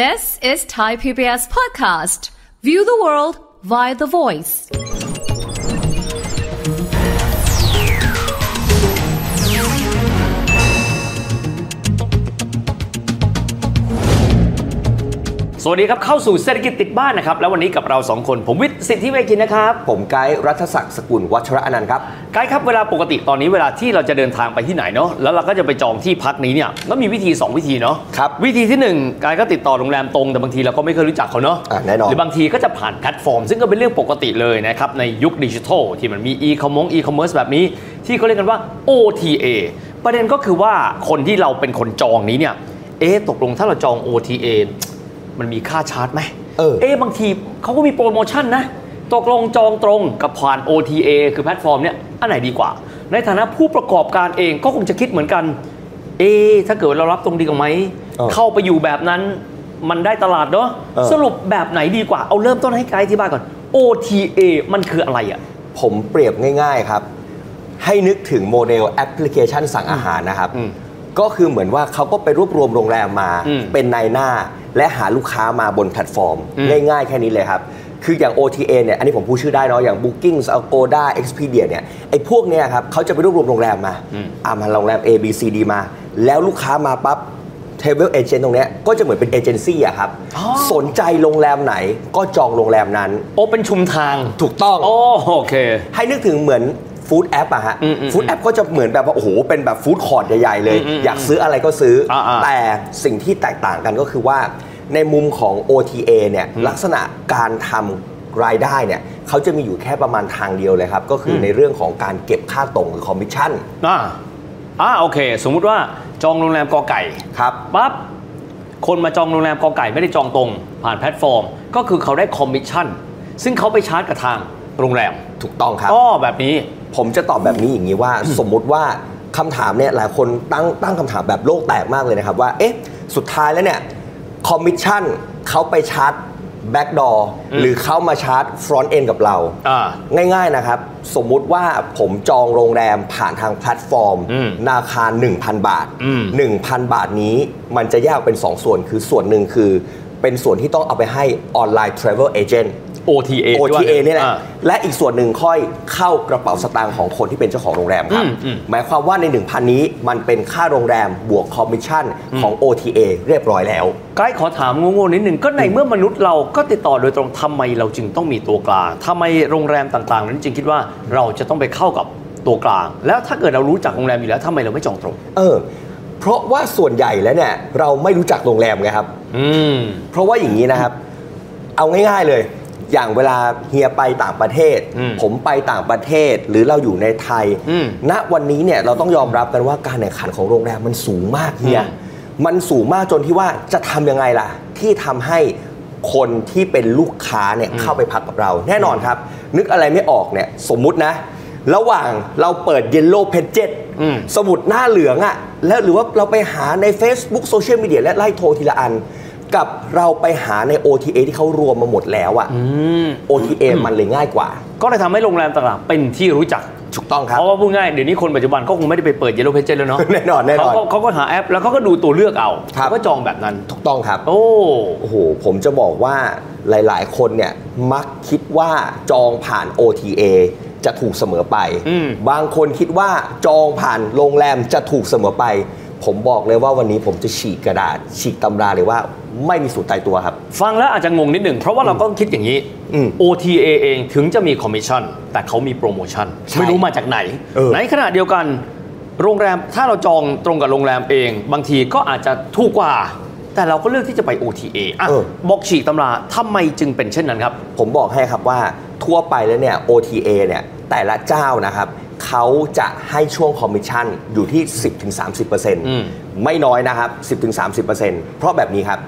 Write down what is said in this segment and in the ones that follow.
This is Thai PBS Podcast. View the world via the voice. สวัสดีครับเข้าสู่เศรษฐกิจติดบ้านนะครับแล้ววันนี้กับเรา2คนผมวิทย์สิทธิเวคินนะครับผมไกด์รัฐศักดิ์สกุลวัชรอนันต์ครับไกด์ครับเวลาปกติตอนนี้เวลาที่เราจะเดินทางไปที่ไหนเนาะแล้วเราก็จะไปจองที่พักนี้เนี่ยก็มีวิธี2วิธีเนาะครับวิธีที่1ไกด์ก็ติดต่อโรงแรมตรงแต่บางทีเราก็ไม่เคยรู้จักเขาเนาะแน่นอนหรือบางทีก็จะผ่านแพลตฟอร์มซึ่งก็เป็นเรื่องปกติเลยนะครับในยุคดิจิทัลที่มันมีอีคอมเมิร์ซแบบนี้ที่เขาเรียกกันว่า OTA ประเด็นก็คือว่าคนที่เราเป็นคนจองนี้เนี่ยตกลงถ้าเราจอง OTAมันมีค่าชาร์จไหมบางทีเขาก็มีโปรโมชั่นนะตกลงจองตรงกับผ่าน OTA คือแพลตฟอร์มเนี่ยอันไหนดีกว่าในฐานะผู้ประกอบการเองก็คงจะคิดเหมือนกันถ้าเกิดเรารับตรงดีกว่าไหมเข้าไปอยู่แบบนั้นมันได้ตลาดเนาะสรุปแบบไหนดีกว่าเอาเริ่มต้นให้ไกด์ที่บ้านก่อน OTA มันคืออะไรอ่ะผมเปรียบง่ายๆครับให้นึกถึงโมเดลแอปพลิเคชันสั่งอาหารนะครับก็คือเหมือนว่าเขาก็ไปรวบรวมโรงแรมมาเป็นนายหน้าและหาลูกค้ามาบนแพลตฟอร์มง่ายๆแค่นี้เลยครับคืออย่าง OTA เนี่ยอันนี้ผมพูดชื่อได้เนาะอย่าง Booking Agoda Expedia เนี่ยไอ้พวกเนี้ยครับเขาจะไปรวบรวมโรงแรมมาโรงแรม A B C D มาแล้วลูกค้ามาปั๊บ Travel Agent ตรงเนี้ยก็จะเหมือนเป็นเอเจนซี่อะครับสนใจโรงแรมไหนก็จองโรงแรมนั้นเป็นชุมทางถูกต้องโอเคให้นึกถึงเหมือนฟู้ดแอปอะฮะฟู้ดแอปก็จะเหมือนแบบว่าโอ้โหเป็นแบบฟู้ดคอร์ทใหญ่ๆเลยอยากซื้ออะไรก็ซื้อแต่สิ่งที่แตกต่างกันก็คือว่าในมุมของ OTA เนี่ยลักษณะการทำรายได้เนี่ยเขาจะมีอยู่แค่ประมาณทางเดียวเลยครับก็คือในเรื่องของการเก็บค่าตรงหรือคอมมิชชั่นโอเคสมมุติว่าจองโรงแรมกอไก่ครับปั๊บคนมาจองโรงแรมกอไก่ไม่ได้จองตรงผ่านแพลตฟอร์มก็คือเขาได้คอมมิชชั่นซึ่งเขาไปชาร์จกับทางโรงแรมถูกต้องครับแบบนี้ผมจะตอบแบบนี้อย่างนี้ว่าสมมุติว่าคำถามเนี่ยหลายคนตั้งคำถามแบบโลกแตกมากเลยนะครับว่าสุดท้ายแล้วเนี่ยคอมมิชชั่นเขาไปชาร์จแบ็กดอร์หรือเขามาชาร์จฟรอนต์เอนกับเราง่ายๆนะครับสมมุติว่าผมจองโรงแรมผ่านทางแพลตฟอร์มราคา 1,000 บาท 1,000 บาทนี้มันจะแยกเป็น2 ส่วนคือส่วนหนึ่งคือเป็นส่วนที่ต้องเอาไปให้ออนไลน์ Travel Agent OTA นี่แหละและอีกส่วนหนึ่งค่อยเข้ากระเป๋าสตางค์ของคนที่เป็นเจ้าของโรงแรมครับหมายความว่าใน 1,000 นี้มันเป็นค่าโรงแรมบวกคอมมิชชั่นของ OTA เรียบร้อยแล้วไกด์ขอถามงงๆนิดหนึ่งก็ในเมื่อมนุษย์เราก็ติดต่อโดยตรงทำไมเราจึงต้องมีตัวกลางทำไมโรงแรมต่างๆนั้นจึงคิดว่าเราจะต้องไปเข้ากับตัวกลางแล้วถ้าเกิดเรารู้จักโรงแรมอยู่แล้วทำไมเราไม่จองตรงเพราะว่าส่วนใหญ่แล้วเนี่ยเราไม่รู้จักโรงแรมไงครับเพราะว่าอย่างนี้นะครับเอาง่ายๆเลยอย่างเวลาเฮียไปต่างประเทศผมไปต่างประเทศหรือเราอยู่ในไทยณวันนี้เนี่ยเราต้องยอมรับกันว่าการแข่งขันของโรงแรมมันสูงมากเฮียมันสูงมากจนที่ว่าจะทำยังไงล่ะที่ทำให้คนที่เป็นลูกค้าเนี่ยเข้าไปพักกับเราแน่นอนครับนึกอะไรไม่ออกเนี่ยสมมุตินะระหว่างเราเปิด Yellow Pages สมุดหน้าเหลืองอะแล้วหรือว่าเราไปหาใน Facebook โซเชียลมีเดียและไล่โทรทีละอันกับเราไปหาใน OTA ที่เขารวมมาหมดแล้วอะ OTA มันเลยง่ายกว่าก็เลยทำให้โรงแรมต่างๆเป็นที่รู้จักถูกต้องครับเพราะว่าพูดง่ายเดี๋ยวนี้คนปัจจุบันก็คงไม่ได้ไปเปิด Yellow Pages แล้วเนาะแน่นอนเขาก็หาแอปแล้วเขาก็ดูตัวเลือกเอาก็จองแบบนั้นถูกต้องครับโอ้โหผมจะบอกว่าหลายๆคนเนี่ยมักคิดว่าจองผ่าน OTA จะถูกเสมอไปบางคนคิดว่าจองผ่านโรงแรมจะถูกเสมอไปผมบอกเลยว่าวันนี้ผมจะฉีกกระดาษฉีกตำราเลยว่าไม่มีสูตรตายตัวครับฟังแล้วอาจจะงงนิดหนึ่งเพราะว่าเราก็คิดอย่างนี้ OTA เองถึงจะมีคอมมิชชั่นแต่เขามีโปรโมชั่นไม่รู้มาจากไหนในขณะเดียวกันโรงแรมถ้าเราจองตรงกับโรงแรมเองบางทีก็อาจจะถูกกว่าแต่เราก็เลือกที่จะไป OTA บอกฉีกตำราทำไมจึงเป็นเช่นนั้นครับผมบอกให้ครับว่าทั่วไปแล้วเนี่ย OTA เนี่ยแต่ละเจ้านะครับเขาจะให้ช่วงคอมมิชชั่นอยู่ที่ 10-30% ไม่น้อยนะครับ 10-30% เพราะแบบนี้ครับ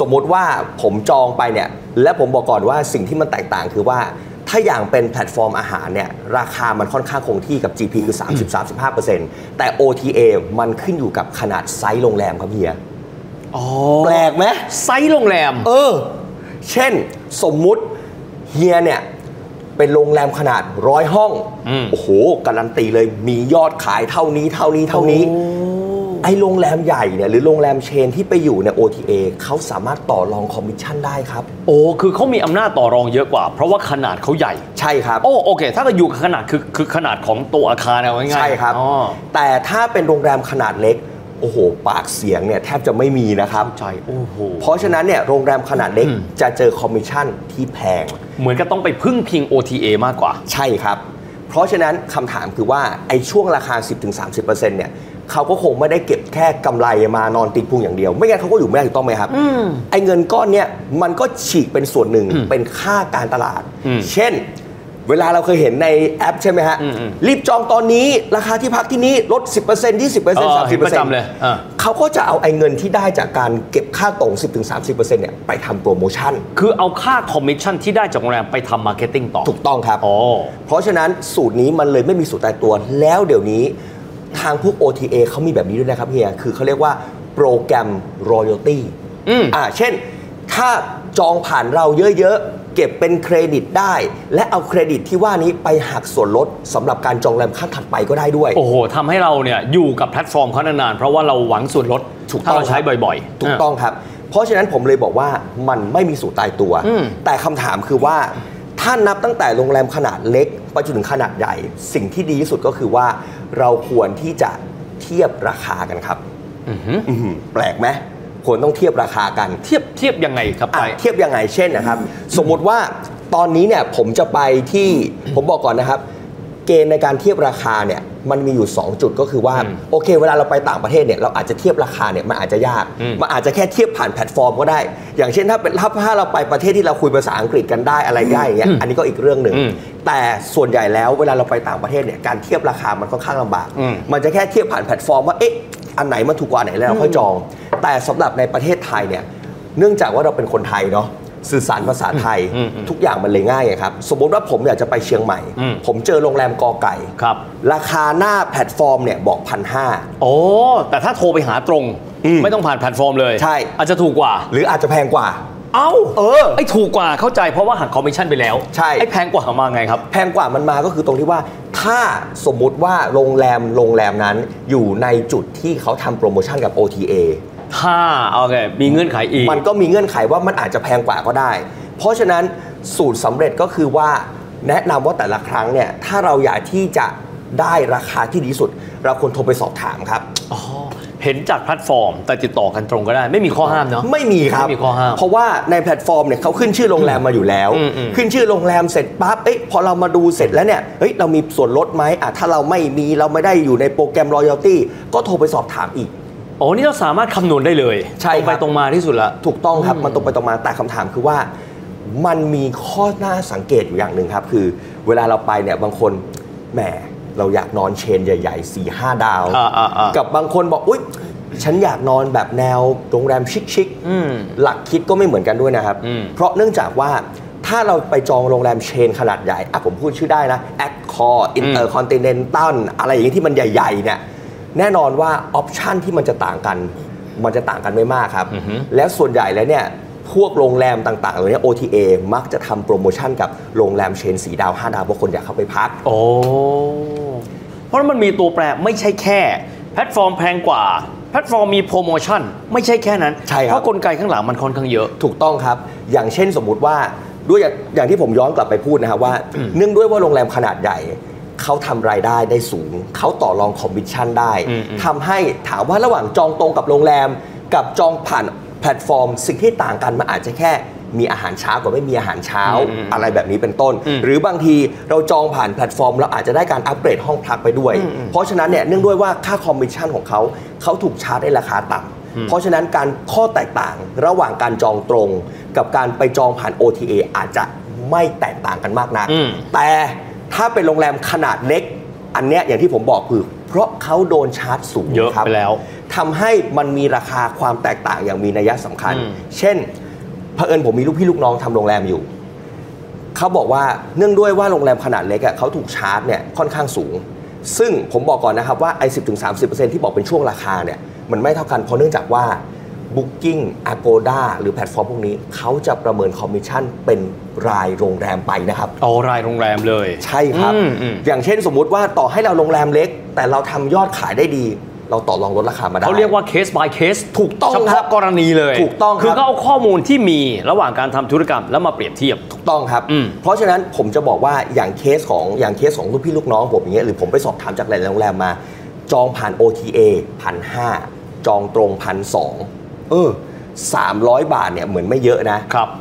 สมมติว่าผมจองไปเนี่ยและผมบอกก่อนว่าสิ่งที่มันแตกต่างคือว่าถ้าอย่างเป็นแพลตฟอร์มอาหารเนี่ยราคามันค่อนข้างคงที่กับ GP คือ 30-35% แต่ OTA มันขึ้นอยู่กับขนาดไซส์โรงแรมครับเฮียแปลกไหมไซส์โรงแรมเช่นสมมุติเฮียเนี่ยเป็นโรงแรมขนาด100 ห้องโอ้โหการันตีเลยมียอดขายเท่านี้ ไอ้โรงแรมใหญ่เนี่ยหรือโรงแรมเชนที่ไปอยู่ใน OTA เขาสามารถต่อรองคอมมิชชั่นได้ครับโอ้คือเขามีอำนาจต่อรองเยอะกว่าเพราะว่าขนาดเขาใหญ่ใช่ครับโอ้โอเคถ้าเราอยู่กับขนาดคือขนาดของตัวอาคารเอาง่ายๆใช่ครับแต่ถ้าเป็นโรงแรมขนาดเล็กโอ้โหปากเสียงเนี่ยแทบจะไม่มีนะครับใช่โอ้โหเพราะฉะนั้นเนี่ยโรงแรมขนาดเล็กจะเจอคอมมิชชั่นที่แพงเหมือนก็ต้องไปพึ่งพิง OTA มากกว่าใช่ครับเพราะฉะนั้นคำถามคือว่าไอ้ช่วงราคา 10-30% เนี่ยเขาก็คงไม่ได้เก็บแค่กำไรมานอนติดพุงอย่างเดียวไม่งั้นเขาก็อยู่ไม่ได้ถูกต้องไหมครับไอ้เงินก้อนเนี่ยมันก็ฉีกเป็นส่วนหนึ่งเป็นค่าการตลาดเช่นเวลาเราเคยเห็นในแอปใช่ไหมฮะรีบจองตอนนี้ราคาที่พักที่นี้ลด 10% 20% 30% เลยเขาก็จะเอาไอ้เงินที่ได้จากการเก็บค่าตรง 10-30% เนี่ยไปทำโปรโมชั่นคือเอาค่าคอมมิชชั่นที่ได้จากโรงแรมไปทำมาร์เก็ตติ้งต่อถูกต้องครับเพราะฉะนั้นสูตรนี้มันเลยไม่มีสูตรตายตัวแล้วเดี๋ยวนี้ทางพวก OTA เขามีแบบนี้ด้วยนะครับเฮียคือเขาเรียกว่าโปรแกรม royalty เช่นถ้าจองผ่านเราเยอะๆเก็บเป็นเครดิตได้และเอาเครดิตที่ว่านี้ไปหักส่วนลดสำหรับการจองแรมครั้งถัดไปก็ได้ด้วยโอ้โหทำให้เราเนี่ยอยู่กับแพลตฟอร์มเขานานๆเพราะว่าเราหวังส่วนลดถ้าเราใช้บ่อยๆถูกต้องครับเพราะฉะนั้นผมเลยบอกว่ามันไม่มีสูตรตายตัวแต่คำถามคือว่าถ้านับตั้งแต่โรงแรมขนาดเล็กไปจนถึงขนาดใหญ่สิ่งที่ดีที่สุดก็คือว่าเราควรที่จะเทียบราคากันครับแปลกไหมควรต้องเทียบราคากันเทียบยังไงครับไปเทียบยังไงเช่นนะครับสมมติว่าตอนนี้เนี่ยผมจะไปที่ผมบอกก่อนนะครับเกณฑ์ในการเทียบราคาเนี่ยมันมีอยู่2จุดก็คือว่าโอเคเวลาเราไปต่างประเทศเนี่ยเราอาจจะเทียบราคาเนี่ยมันอาจจะยากมันอาจจะแค่เทียบผ่านแพลตฟอร์มก็ได้อย่างเช่นถ้าเราไปประเทศที่เราคุยภาษาอังกฤษกันได้อะไรได้อย่างเงี้ยอันนี้ก็อีกเรื่องหนึ่งแต่ส่วนใหญ่แล้วเวลาเราไปต่างประเทศเนี่ยการเทียบราคามันค่อนข้างลำบากมันจะแค่เทียบผ่านแพลตฟอร์มว่าเอ๊ะอันไหนมันถูกกว่าไหนแล้วเราค่อยจองแต่สำหรับในประเทศไทยเนี่ยเนื่องจากว่าเราเป็นคนไทยเนาะสื่อสารภาษาไทยทุกอย่างมันเลยง่ายครับสมมติว่าผมอยากจะไปเชียงใหม่ผมเจอโรงแรมกอไก่ราคาหน้าแพลตฟอร์มเนี่ยบอก 1,500 โอ้แต่ถ้าโทรไปหาตรงไม่ต้องผ่านแพลตฟอร์มเลยใช่อาจจะถูกกว่าหรืออาจจะแพงกว่าเอ้าไอ้ถูกกว่าเข้าใจเพราะว่าหักคอมมิชชั่นไปแล้วใช่ไอ้แพงกว่ามาไงครับแพงกว่ามันมาก็คือตรงที่ว่าถ้าสมมติว่าโรงแรมนั้นอยู่ในจุดที่เขาทำโปรโมชั่นกับ OTAถ้าโอเคมีเงื่อนไขอีกมันก็มีเงื่อนไขว่ามันอาจจะแพงกว่าก็ได้เพราะฉะนั้นสูตรสำเร็จก็คือว่าแนะนำว่าแต่ละครั้งเนี่ยถ้าเราอยากที่จะได้ราคาที่ดีสุดเราควรโทรไปสอบถามครับอ๋อเห็นจากแพลตฟอร์มแต่ติดต่อกันตรงก็ได้ไม่มีข้อห้ามเนาะไม่มีครับไม่มีข้อห้ามเพราะว่าในแพลตฟอร์มเนี่ยเขาขึ้นชื่อโรงแรมมาอยู่แล้วขึ้นชื่อโรงแรมเสร็จปั๊บเอ๊ะพอเรามาดูเสร็จแล้วเนี่ยเฮ้ยเรามีส่วนลดไหมถ้าเราไม่มีเราไม่ได้อยู่ในโปรแกรม Royalty ก็โทรไปสอบถามอีกโอ้นี่เราสามารถคำนวณได้เลยตรงไปตรงมาที่สุดละถูกต้องครับมันตรงไปตรงมาแต่คำถามคือว่ามันมีข้อน่าสังเกตอยู่อย่างหนึ่งครับคือเวลาเราไปเนี่ยบางคนแหมเราอยากนอนเชนใหญ่ๆ 4-5 ดาวกับบางคนบอกอุ๊ยฉันอยากนอนแบบแนวโรงแรมชิคๆหลักคิดก็ไม่เหมือนกันด้วยนะครับเพราะเนื่องจากว่าถ้าเราไปจองโรงแรมเชนขนาดใหญ่ผมพูดชื่อได้นะแอคคอร์อินเตอร์คอนติเนนตัลอะไรอย่างนี้ที่มันใหญ่ๆเนี่ยแน่นอนว่าออปชันที่มันจะต่างกันไม่มากครับแล้วส่วนใหญ่แล้วเนี่ยพวกโรงแรมต่างๆเหล่านี้ OTA มักจะทำโปรโมชั่นกับโรงแรมเชน4ดาว5ดาวเพราะคนอยากเข้าไปพักโอ้เพราะมันมีตัวแปรไม่ใช่แค่แพลตฟอร์มแพงกว่าแพลตฟอร์มมีโปรโมชั่นไม่ใช่แค่นั้นเพราะกลไกข้างหลังมันค่อนข้างเยอะถูกต้องครับอย่างเช่นสมมุติว่าด้วยอย่างที่ผมย้อนกลับไปพูดนะครับว่าเนื่องด้วยว่าโรงแรมขนาดใหญ่เขาทำรายได้ได้สูงเขาต่อรองคอมมิชชั่นได้ทำให้ถามว่าระหว่างจองตรงกับโรงแรมกับจองผ่านแพลตฟอร์มสิ่งที่ต่างกันมันอาจจะแค่มีอาหารเช้ากับไม่มีอาหารเช้าอะไรแบบนี้เป็นต้นหรือบางทีเราจองผ่านแพลตฟอร์มแล้วอาจจะได้การอัปเกรดห้องพักไปด้วยเพราะฉะนั้นเนี่ยเนื่องด้วยว่าค่าคอมมิชชั่นของเขาถูกชาร์จในราคาต่ำเพราะฉะนั้นการข้อแตกต่างระหว่างการจองตรงกับการไปจองผ่าน OTA อาจจะไม่แตกต่างกันมากนักแต่ถ้าเป็นโรงแรมขนาดเล็กอันเนี้ยอย่างที่ผมบอกคือเพราะเขาโดนชาร์จสูงเยอะไปแล้วทำให้มันมีราคาความแตกต่างอย่างมีนัยสำคัญเช่นเผอิญผมมีลูกพี่ลูกน้องทำโรงแรมอยู่เขาบอกว่าเนื่องด้วยว่าโรงแรมขนาดเล็กอ่ะเขาถูกชาร์จเนี่ยค่อนข้างสูงซึ่งผมบอกก่อนนะครับว่าไอ้ 10-30% ที่บอกเป็นช่วงราคาเนี่ยมันไม่เท่ากันเพราะเนื่องจากว่า Booking Agoda หรือแพลตฟอร์มพวกนี้เขาจะประเมินคอมมิชชั่นเป็นรายโรงแรมไปนะครับเอารายโรงแรมเลยใช่ครับ อย่างเช่นสมมุติว่าต่อให้เราโรงแรมเล็กแต่เราทำยอดขายได้ดี เราต่อรองลดราคามาได้เขาเรียกว่า case by case ถูกต้องเฉพาะกรณีเลยถูกต้องคือก็เอาข้อมูลที่มีระหว่างการทำธุรกรรมแล้วมาเปรียบเทียบถูกต้องครับเพราะฉะนั้นผมจะบอกว่าอย่างเคสของลูกพี่ลูกน้องผมอย่างเงี้ยหรือผมไปสอบถามจากหลายโรงแรมมาจองผ่าน OTA 1,500 จองตรง 1,200 300 บาทเนี่ยเหมือนไม่เยอะนะ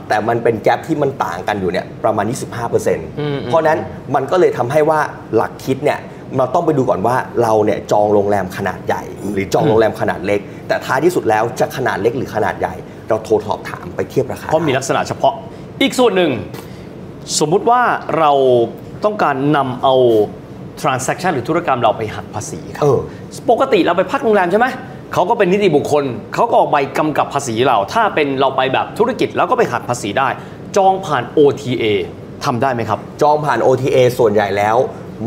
แต่มันเป็นแกปที่มันต่างกันอยู่เนี่ยประมาณ 25% เพราะนั้นมันก็เลยทำให้ว่าหลักคิดเนี่ยเราต้องไปดูก่อนว่าเราเนี่ยจองโรงแรมขนาดใหญ่หรือจองโรงแรมขนาดเล็กแต่ท้ายที่สุดแล้วจะขนาดเล็กหรือขนาดใหญ่เราโทรสอบถามไปเทียบราคาเพราะมีลักษณะเฉพาะอีกส่วนหนึ่งสมมุติว่าเราต้องการนำเอา transaction หรือธุรกรรมเราไปหักภาษีครับปกติเราไปพักโรงแรมใช่ไหมเขาก็เป็นนิติบุคคลเขาก็ออกใบกำกับภาษีเราถ้าเป็นเราไปแบบธุรกิจแล้วก็ไปหักภาษีได้จองผ่าน OTA ทำได้ไหมครับจองผ่าน OTA ส่วนใหญ่แล้ว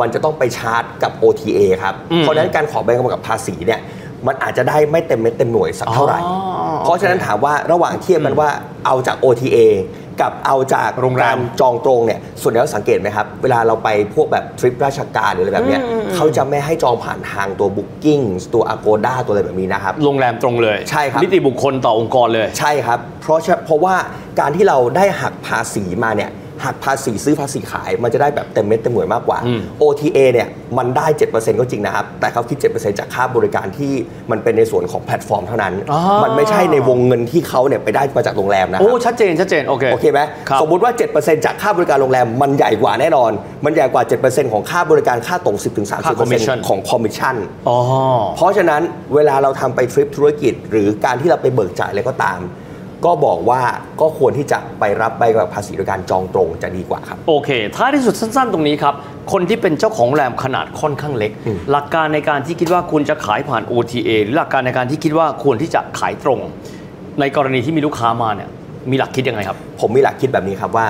มันจะต้องไปชาร์จกับ OTA ครับเพราะฉะนั้นการขอใบกำกับภาษีเนี่ยมันอาจจะได้ไม่เต็มเม็ดเต็มหน่วยสักเท่าไหร่เพราะฉะนั้นถามว่าระหว่างเทียบกันว่าเอาจาก OTA กับเอาจากโรงแรมจองตรงเนี่ยส่วนใหญ่เราสังเกตไหมครับเวลาเราไปพวกแบบทริปราชการหรืออะไรแบบเนี้ยเขาจะไม่ให้จองผ่านทางตัว Booking ตัว Agoda ตัวอะไรแบบนี้นะครับโรงแรมตรงเลยใช่ครับนิติบุคคลต่อองค์กรเลยใช่ครับเพราะว่าการที่เราได้หักภาษีมาเนี่ยหักภาษีซื้อภาษีขายมันจะได้แบบเต็มเม็ดเต็มหน่วยมากกว่า OTA เนี่ยมันได้ 7% ก็จริงนะครับแต่เขาคิด 7% จากค่าบริการที่มันเป็นในส่วนของแพลตฟอร์มเท่านั้นมันไม่ใช่ในวงเงินที่เขาเนี่ยไปได้มาจากโรงแรมนะครับโอ้ชัดเจนโอเคไหมสมมติว่า 7% จากค่าบริการโรงแรมมันใหญ่กว่าแน่นอนมันใหญ่กว่า 7% ของค่าบริการค่าตรง 10-30% ของคอมมิชชั่นเพราะฉะนั้นเวลาเราทำไปทริปธุรกิจหรือการที่เราไปเบิกจ่ายอะไรก็ตามก็บอกว่าก็ควรที่จะไปรับใบกำกับภาษีโดยการจองตรงจะดีกว่าครับโอเคท้ายที่สุดสั้นๆตรงนี้ครับคนที่เป็นเจ้าของแรมขนาดค่อนข้างเล็กหลักการในการที่คิดว่าควรจะขายผ่าน OTA หรือหลักการในการที่คิดว่าควรที่จะขายตรงในกรณีที่มีลูกค้ามาเนี่ยมีหลักคิดยังไงครับผมมีหลักคิดแบบนี้ครับว่า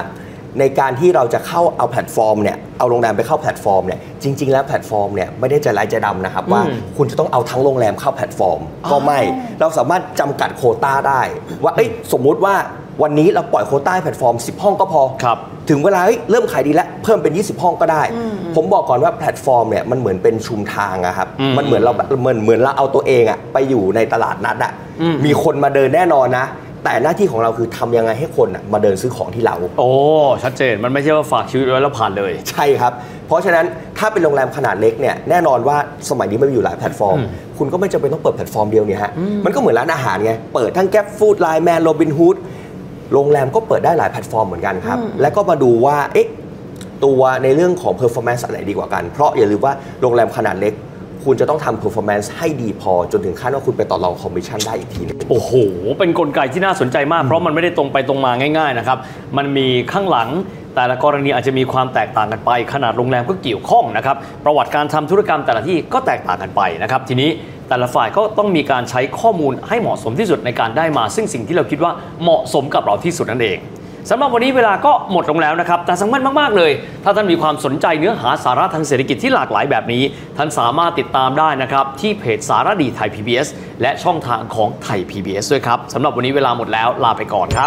ในการที่เราจะเข้าเอาแพลตฟอร์มเนี่ยเอาโรงแรมไปเข้าแพลตฟอร์มเนี่ยจริงๆแล้วแพลตฟอร์มเนี่ยไม่ได้จะไร้ใจดำนะครับว่าคุณจะต้องเอาทั้งโรงแรมเข้าแพลตฟอร์มก็ไม่เราสามารถจำกัดโควต้าได้ว่าสมมุติว่าวันนี้เราปล่อยโควต้าแพลตฟอร์ม10ห้องก็พอถึงเวลาเริ่มขายดีแล้วเพิ่มเป็น20ห้องก็ได้ผมบอกก่อนว่าแพลตฟอร์มเนี่ยมันเหมือนเป็นชุมทางอะครับมันเหมือนเราเอาตัวเองอะไปอยู่ในตลาดนัดอะมีคนมาเดินแน่นอนนะแต่หน้าที่ของเราคือทำยังไงให้คนมาเดินซื้อของที่เราโอ้ชัดเจนมันไม่ใช่ว่าฝากชีวิตไว้แล้วผ่านเลยใช่ครับเพราะฉะนั้นถ้าเป็นโรงแรมขนาดเล็กเนี่ยแน่นอนว่าสมัยนี้มันมีอยู่หลายแพลตฟอร์มคุณก็ไม่จำเป็นต้องเปิดแพลตฟอร์มเดียวเนี่ยฮะมันก็เหมือนร้านอาหารไงเปิดทั้ง Grab Food Line Man Robin Hood โรงแรมก็เปิดได้หลายแพลตฟอร์มเหมือนกันครับแล้วก็มาดูว่าตัวในเรื่องของ performance อะไรดีกว่ากันเพราะอย่าลืมว่าโรงแรมขนาดเล็กคุณจะต้องทำ performance ให้ดีพอจนถึงขั้นว่าคุณไปต่อรองคอมมิชชั่นได้อีกทีนึงโอ้โหเป็นกลไกที่น่าสนใจมากเพราะมันไม่ได้ตรงไปตรงมาง่ายๆนะครับมันมีข้างหลังแต่ละกรณีอาจจะมีความแตกต่างกันไปขนาดโรงแรมก็เกี่ยวข้องนะครับประวัติการทำธุรกรรมแต่ละที่ก็แตกต่างกันไปนะครับทีนี้แต่ละฝ่ายก็ต้องมีการใช้ข้อมูลให้เหมาะสมที่สุดในการได้มาซึ่งสิ่งที่เราคิดว่าเหมาะสมกับเราที่สุดนั่นเองสำหรับวันนี้เวลาก็หมดลงแล้วนะครับแต่สำคัญมากๆเลยถ้าท่านมีความสนใจเนื้อหาสาระทางเศรษฐกิจที่หลากหลายแบบนี้ท่านสามารถติดตามได้นะครับที่เพจสารดีไทย PBS และช่องทางของไทย PBS ด้วยครับสำหรับวันนี้เวลาหมดแล้วลาไปก่อนคร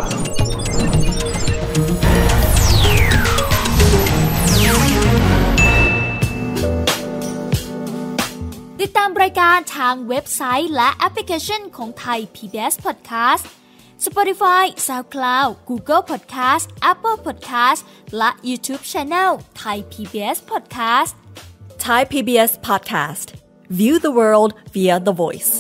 ับติดตามรายการทางเว็บไซต์และแอปพลิเคชันของไทย PBS Podcast Spotify, SoundCloud, Google Podcasts, Apple Podcasts และ YouTube Channel Thai PBS Podcast. Thai PBS Podcast. View the world via the voice.